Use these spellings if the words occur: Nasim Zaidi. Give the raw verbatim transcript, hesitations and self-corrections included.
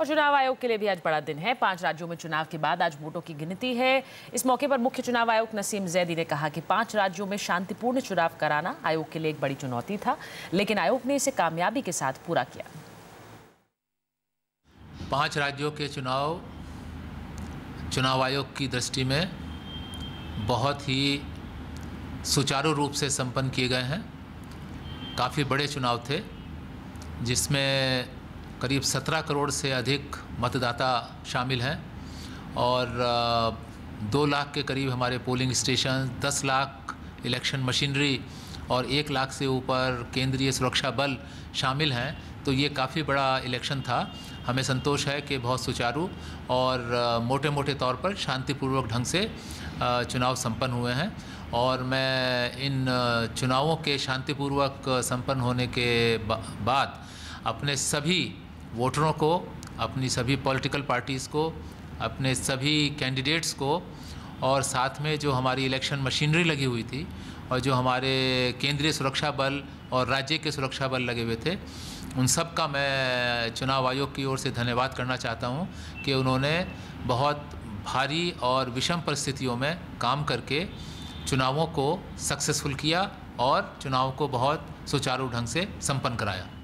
और चुनाव आयोग के लिए भी आज बड़ा दिन है। पांच राज्यों में चुनाव के बाद आज वोटों की गिनती है। इस मौके पर मुख्य चुनाव आयुक्त नसीम जैदी ने कहा कि पांच राज्यों में शांतिपूर्ण चुनाव कराना आयोग के लिए एक बड़ी चुनौती था, लेकिन आयोग ने इसे कामयाबी के साथ पूरा किया। पांच राज्यों के चुनाव चुनाव आयोग की दृष्टि में बहुत ही सुचारू रूप से संपन्न किए गए हैं। काफ़ी बड़े चुनाव थे, जिसमें करीब सत्रह करोड़ से अधिक मतदाता शामिल हैं और दो लाख के करीब हमारे पोलिंग स्टेशन, दस लाख इलेक्शन मशीनरी और एक लाख से ऊपर केंद्रीय सुरक्षा बल शामिल हैं। तो ये काफ़ी बड़ा इलेक्शन था। हमें संतोष है कि बहुत सुचारू और मोटे मोटे तौर पर शांतिपूर्वक ढंग से चुनाव संपन्न हुए हैं और मैं इन चुनावों के शांतिपूर्वक संपन्न होने के बाद अपने सभी वोटरों को, अपनी सभी पॉलिटिकल पार्टीज़ को, अपने सभी कैंडिडेट्स को और साथ में जो हमारी इलेक्शन मशीनरी लगी हुई थी और जो हमारे केंद्रीय सुरक्षा बल और राज्य के सुरक्षा बल लगे हुए थे, उन सब का मैं चुनाव आयोग की ओर से धन्यवाद करना चाहता हूँ कि उन्होंने बहुत भारी और विषम परिस्थितियों में काम करके चुनावों को सक्सेसफुल किया और चुनाव को बहुत सुचारू ढंग से संपन्न कराया।